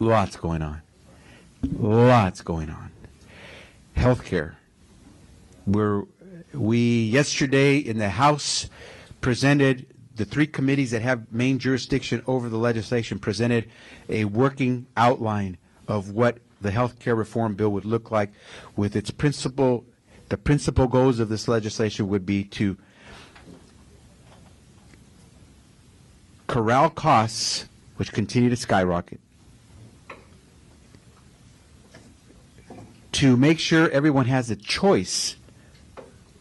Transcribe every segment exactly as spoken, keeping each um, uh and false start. Lots going on. Lots going on. Healthcare. We're, we yesterday in the House presented the three committees that have main jurisdiction over the legislation presented a working outline of what the healthcare reform bill would look like, with its principal, the principal goals of this legislation would be to corral costs, which continue to skyrocket, to make sure everyone has a choice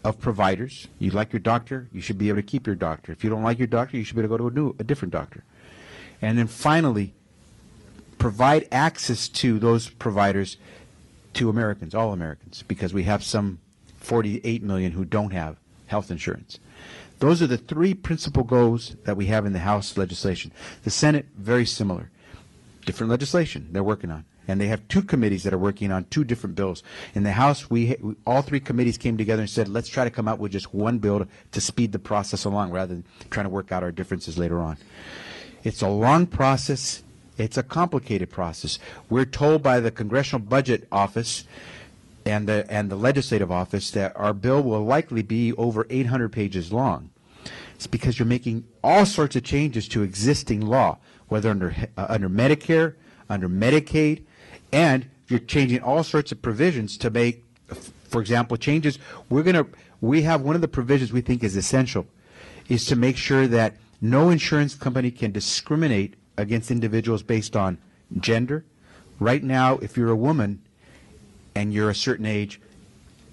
of providers. You like your doctor, you should be able to keep your doctor. If you don't like your doctor, you should be able to go to a, new, a different doctor. And then finally, provide access to those providers to Americans, all Americans, because we have some forty-eight million who don't have health insurance. Those are the three principal goals that we have in the House legislation. The Senate, very similar. Different legislation they're working on. And they have two committees that are working on two different bills. In the House, we, we all three committees came together and said, let's try to come out with just one bill to, to speed the process along rather than trying to work out our differences later on. It's a long process. It's a complicated process. We're told by the Congressional Budget Office and the, and the Legislative Office that our bill will likely be over eight hundred pages long. It's because you're making all sorts of changes to existing law, whether under, uh, under Medicare, under Medicaid, and you're changing all sorts of provisions to make, for example, changes. We're going to, we have one of the provisions we think is essential is to make sure that no insurance company can discriminate against individuals based on gender. Right now, if you're a woman and you're a certain age,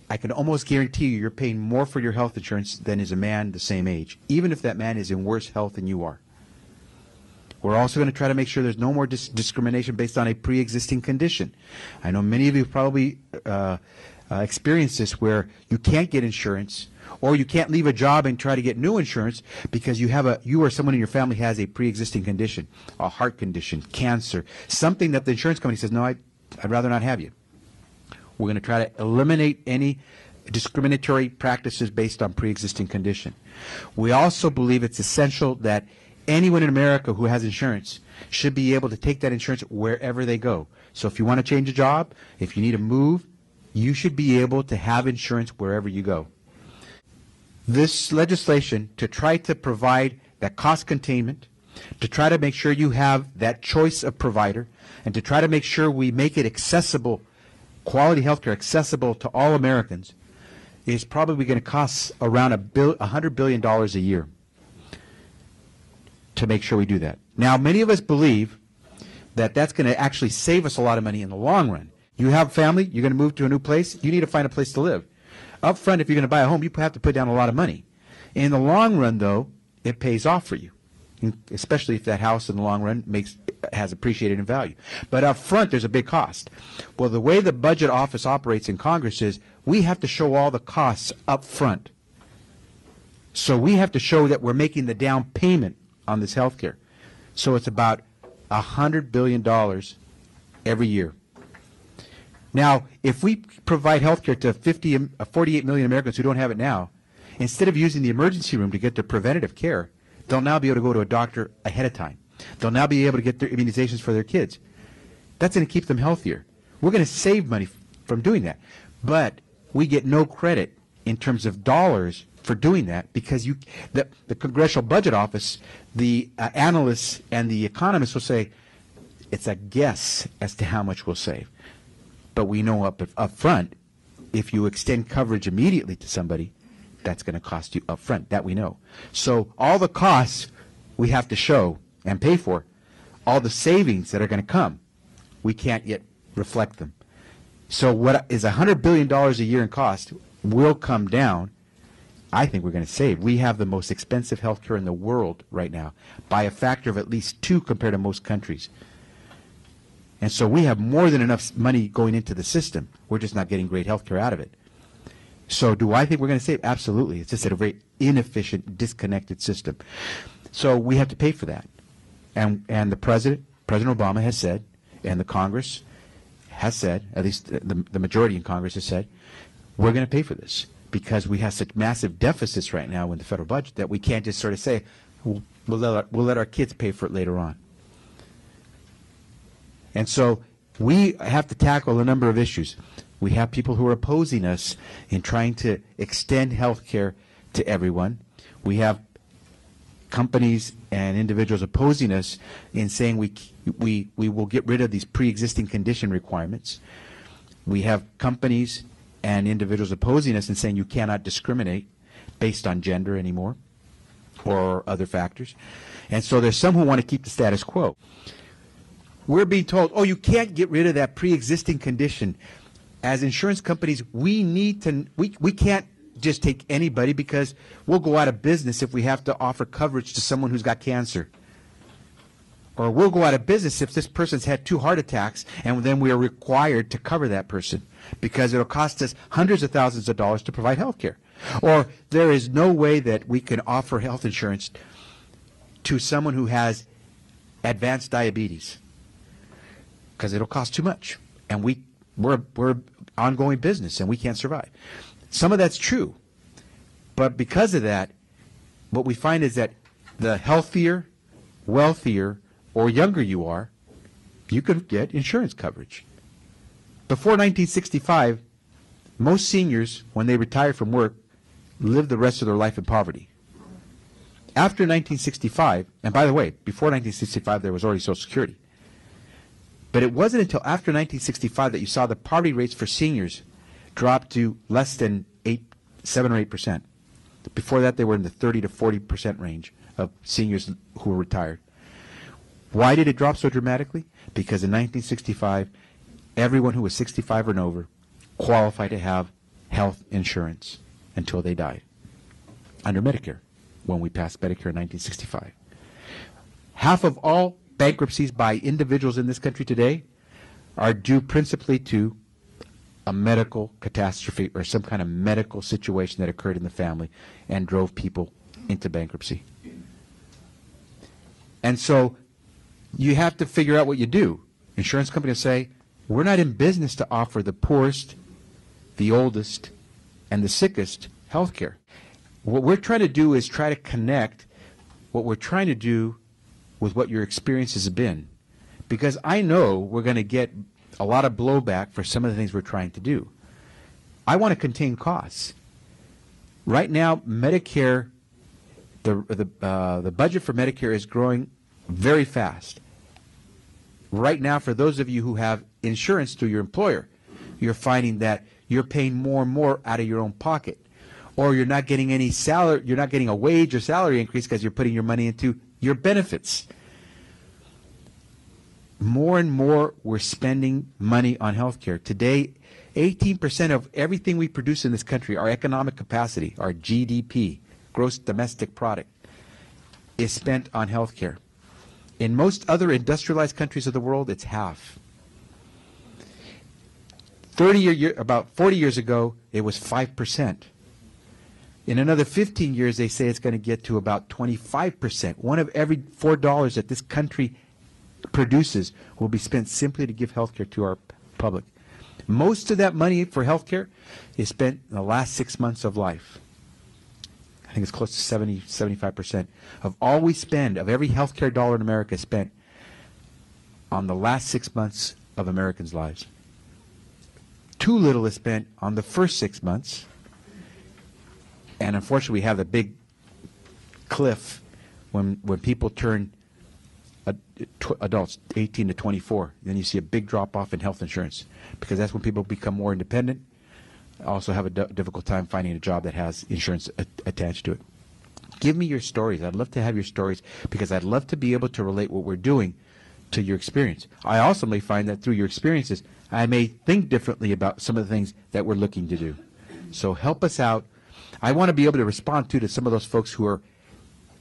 I can almost guarantee you you're paying more for your health insurance than is a man the same age, even if that man is in worse health than you are. We're also going to try to make sure there's no more dis discrimination based on a pre-existing condition. I know many of you probably uh, uh, experience this, where you can't get insurance, or you can't leave a job and try to get new insurance because you have a, you or someone in your family has a pre-existing condition, a heart condition, cancer, something that the insurance company says, no, I, I'd rather not have you. We're going to try to eliminate any discriminatory practices based on pre-existing condition. We also believe it's essential that anyone in America who has insurance should be able to take that insurance wherever they go. So if you want to change a job, if you need to move, you should be able to have insurance wherever you go. This legislation to try to provide that cost containment, to try to make sure you have that choice of provider, and to try to make sure we make it accessible, quality healthcare accessible to all Americans, is probably going to cost around a bill, one hundred billion dollars a year. To make sure we do that. Now, many of us believe that that's going to actually save us a lot of money in the long run. You have a family, you're going to move to a new place, you need to find a place to live. Up front, if you're going to buy a home, you have to put down a lot of money. In the long run, though, it pays off for you, especially if that house in the long run makes, has appreciated in value. But up front, there's a big cost. Well, the way the budget office operates in Congress is we have to show all the costs up front. So we have to show that we're making the down payment on this health care. So it's about a hundred billion dollars every year. Now, if we provide health care to fifty, forty-eight million Americans who don't have it now, instead of using the emergency room to get their preventative care, they'll now be able to go to a doctor ahead of time. They'll now be able to get their immunizations for their kids. That's going to keep them healthier. We're going to save money from doing that. But we get no credit in terms of dollars for doing that, because you, the, the Congressional Budget Office, the uh, analysts and the economists will say it's a guess as to how much we'll save. But we know up, up front, if you extend coverage immediately to somebody, that's going to cost you up front. That we know. So all the costs we have to show and pay for, all the savings that are going to come, we can't yet reflect them. So what is one hundred billion dollars a year in cost will come down. I think we're going to save. We have the most expensive health care in the world right now, by a factor of at least two compared to most countries. And so we have more than enough money going into the system. We're just not getting great health care out of it. So do I think we're going to save? Absolutely. It's just a very inefficient, disconnected system. So we have to pay for that. And, and the President, President Obama has said, and the Congress has said, at least the, the majority in Congress has said, we're going to pay for this, because we have such massive deficits right now in the federal budget that we can't just sort of say, we'll, we'll, let, our, we'll let our kids pay for it later on. And so we have to tackle a number of issues. We have people who are opposing us in trying to extend health care to everyone. We have companies and individuals opposing us in saying we, we, we will get rid of these pre-existing condition requirements. We have companies and individuals opposing us in saying you cannot discriminate based on gender anymore or other factors. And so there's some who want to keep the status quo. We're being told, oh, you can't get rid of that pre-existing condition. As insurance companies, we need to, we, we can't just take anybody because we'll go out of business if we have to offer coverage to someone who's got cancer. Or we'll go out of business if this person's had two heart attacks and then we are required to cover that person because it'll cost us hundreds of thousands of dollars to provide health care. Or there is no way that we can offer health insurance to someone who has advanced diabetes because it'll cost too much. And we, we're, we're ongoing business and we can't survive. Some of that's true, but because of that, what we find is that the healthier, wealthier, or younger you are, you could get insurance coverage. Before nineteen sixty-five, most seniors, when they retired from work, lived the rest of their life in poverty. After nineteen sixty-five, and by the way, before nineteen sixty-five there was already Social Security, but it wasn't until after nineteen sixty-five that you saw the poverty rates for seniors dropped to less than eight, seven or eight percent. Before that, they were in the thirty to forty percent range of seniors who were retired. Why did it drop so dramatically? Because in nineteen sixty-five, everyone who was sixty-five and over qualified to have health insurance until they died under Medicare, when we passed Medicare in nineteen sixty-five. Half of all bankruptcies by individuals in this country today are due principally to a medical catastrophe or some kind of medical situation that occurred in the family and drove people into bankruptcy. And so you have to figure out what you do. Insurance companies say, we're not in business to offer the poorest, the oldest, and the sickest health care. What we're trying to do is try to connect what we're trying to do with what your experience has been. Because I know we're going to get a lot of blowback for some of the things we're trying to do. I want to contain costs. Right now, Medicare, the, the, uh, the budget for Medicare is growing very fast. Right now, for those of you who have insurance through your employer, you're finding that you're paying more and more out of your own pocket, or you're not getting any salary, you're not getting a wage or salary increase because you're putting your money into your benefits. More and more we're spending money on health care. Today, eighteen percent of everything we produce in this country, our economic capacity, our G D P, gross domestic product, is spent on health care. In most other industrialized countries of the world, it's half. thirty year, about forty years ago, it was five percent. In another fifteen years, they say it's going to get to about twenty-five percent. One of every four dollars that this country produces will be spent simply to give health care to our public. Most of that money for health care is spent in the last six months of life. I think it's close to seventy, seventy-five percent of all we spend, of every health care dollar in America, is spent on the last six months of Americans' lives. Too little is spent on the first six months, and unfortunately we have the big cliff when, when people turn adults eighteen to twenty-four, then you see a big drop off in health insurance because that's when people become more independent, also have a difficult time finding a job that has insurance at attached to it. Give me your stories. I'd love to have your stories because I'd love to be able to relate what we're doing to your experience. I also may find that through your experiences, I may think differently about some of the things that we're looking to do. So help us out. I want to be able to respond to, to some of those folks who are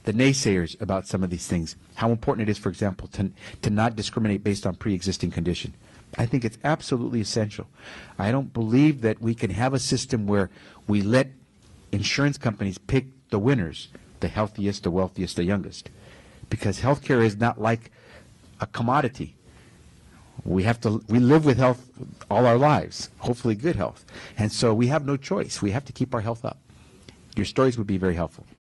the naysayers about some of these things, how important it is, for example, to, to not discriminate based on pre-existing condition. I think it's absolutely essential. I don't believe that we can have a system where we let insurance companies pick the winners, the healthiest, the wealthiest, the youngest, because healthcare is not like a commodity. We have to, we live with health all our lives, hopefully good health, and so we have no choice. We have to keep our health up. Your stories would be very helpful.